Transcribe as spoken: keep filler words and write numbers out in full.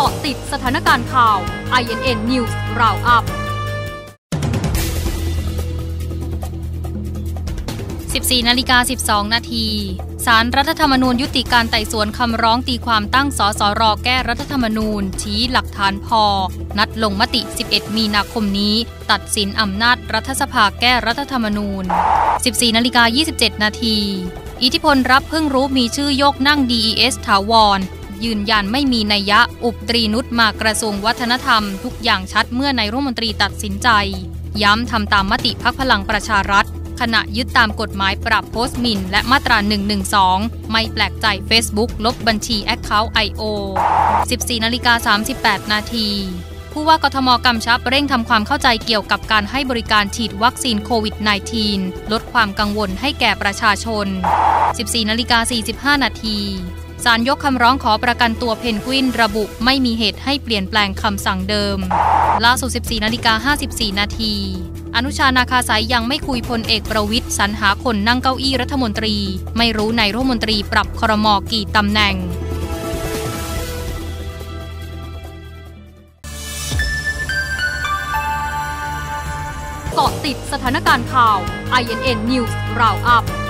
เกาะติดสถานการณ์ข่าว ไอ เอ็น เอ็น News Roundup สิบสี่นาฬิกาสิบสองนาทีศาลรัฐธรรมนูญยุติการไต่สวนคำร้องตีความตั้งสสร.แก้รัฐธรรมนูญชี้หลักฐานพอนัดลงมติสิบเอ็ดมีนาคมนี้ตัดสินอำนาจรัฐสภาแก้รัฐธรรมนูญ สิบสี่นาฬิกายี่สิบเจ็ดนาทีอิทธิพลรับเพิ่งรู้มีชื่อโยกนั่ง ดี อี เอส ถาวรยืนยันไม่มีนัยยะอุบตรีนุชมากระทรวงวัฒนธรรมทุกอย่างชัดเมื่อนายรัฐมนตรีตัดสินใจย้ำทำตามมติพรรคพลังประชารัฐขณะยึดตามกฎหมายปราบโพสต์หมิ่นและมาตราหนึ่งหนึ่งสองไม่แปลกใจ Facebook ลบบัญชี Account ไอ โอ สิบสี่นาฬิกาสามสิบแปดนาทีผู้ว่ากทม.กำชับเร่งทำความเข้าใจเกี่ยวกับการให้บริการฉีดวัคซีนโควิด สิบเก้า ลดความกังวลให้แก่ประชาชน สิบสี่นาฬิกาสี่สิบห้านาทีศาลยกคำร้องขอประกันตัวเพนกวินระบุไม่มีเหตุให้เปลี่ยนแปลงคำสั่งเดิมล่าสุด สิบสี่นาฬิกาห้าสิบสี่นาทีอนุชา นาคาสายยังไม่คุยพลเอกประวิตรสรรหาคนนั่งเก้าอี้รัฐมนตรีไม่รู้นายรัฐมนตรีปรับครม.กี่ตำแหน่งเกาะติดสถานการณ์ข่าว ไอ เอ็น เอ็น News Roundup